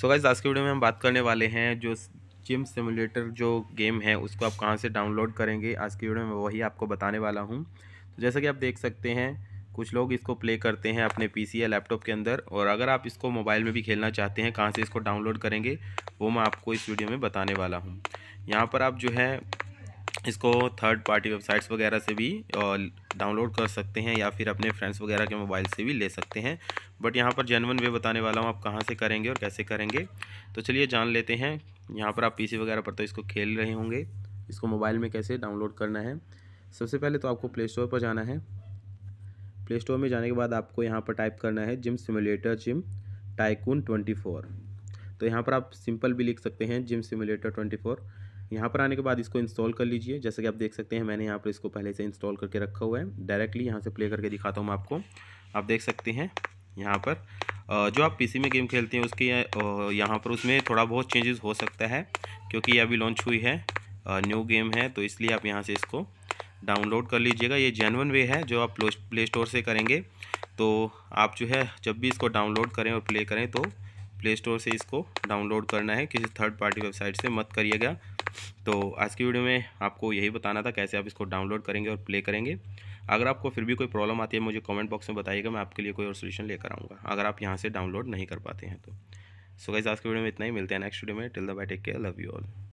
So guys आज के video में हम बात करने वाले हैं जो जिम सिमुलेटर जो गेम है उसको आप कहां से डाउनलोड करेंगे। आज की वीडियो में वही आपको बताने वाला हूं। तो जैसा कि आप देख सकते हैं कुछ लोग इसको प्ले करते हैं अपने पीसी या लैपटॉप के अंदर, और अगर आप इसको मोबाइल में भी खेलना चाहते हैं कहां से इसको डाउनलोड करेंगे वो मैं आपको इस वीडियो में बताने वाला हूँ। यहाँ पर आप जो है इसको थर्ड पार्टी वेबसाइट्स वगैरह से भी डाउनलोड कर सकते हैं या फिर अपने फ्रेंड्स वगैरह के मोबाइल से भी ले सकते हैं, बट यहाँ पर जेन्युइन वे बताने वाला हूँ आप कहाँ से करेंगे और कैसे करेंगे। तो चलिए जान लेते हैं। यहाँ पर आप पीसी वगैरह पर तो इसको खेल रहे होंगे, इसको मोबाइल में कैसे डाउनलोड करना है। सबसे पहले तो आपको प्ले स्टोर पर जाना है। प्ले स्टोर में जाने के बाद आपको यहाँ पर टाइप करना है जिम सिमुलेटर जिम टाइकून 24। तो यहाँ पर आप सिंपल भी लिख सकते हैं जिम सिमुलेटर 24। यहाँ पर आने के बाद इसको इंस्टॉल कर लीजिए। जैसे कि आप देख सकते हैं मैंने यहाँ पर इसको पहले से इंस्टॉल करके रखा हुआ है। डायरेक्टली यहाँ से प्ले करके दिखाता हूँ आपको। आप देख सकते हैं यहाँ पर जो आप पीसी में गेम खेलते हैं उसके यहाँ पर उसमें थोड़ा बहुत चेंजेस हो सकता है क्योंकि ये अभी लॉन्च हुई है, न्यू गेम है, तो इसलिए आप यहाँ से इसको डाउनलोड कर लीजिएगा। ये जेन्युइन वे है जो आप प्ले स्टोर से करेंगे। तो आप जो है जब भी इसको डाउनलोड करें और प्ले करें तो प्ले स्टोर से इसको डाउनलोड करना है, किसी थर्ड पार्टी वेबसाइट से मत करिएगा। तो आज की वीडियो में आपको यही बताना था कैसे आप इसको डाउनलोड करेंगे और प्ले करेंगे। अगर आपको फिर भी कोई प्रॉब्लम आती है मुझे कमेंट बॉक्स में बताइएगा, मैं आपके लिए कोई और सोल्यूशन लेकर आऊँगा अगर आप यहाँ से डाउनलोड नहीं कर पाते हैं तो। सो गाइस आज की वीडियो में इतना ही, मिलते हैं नेक्स्ट वीडियो में। Till the bye, take care, love you all.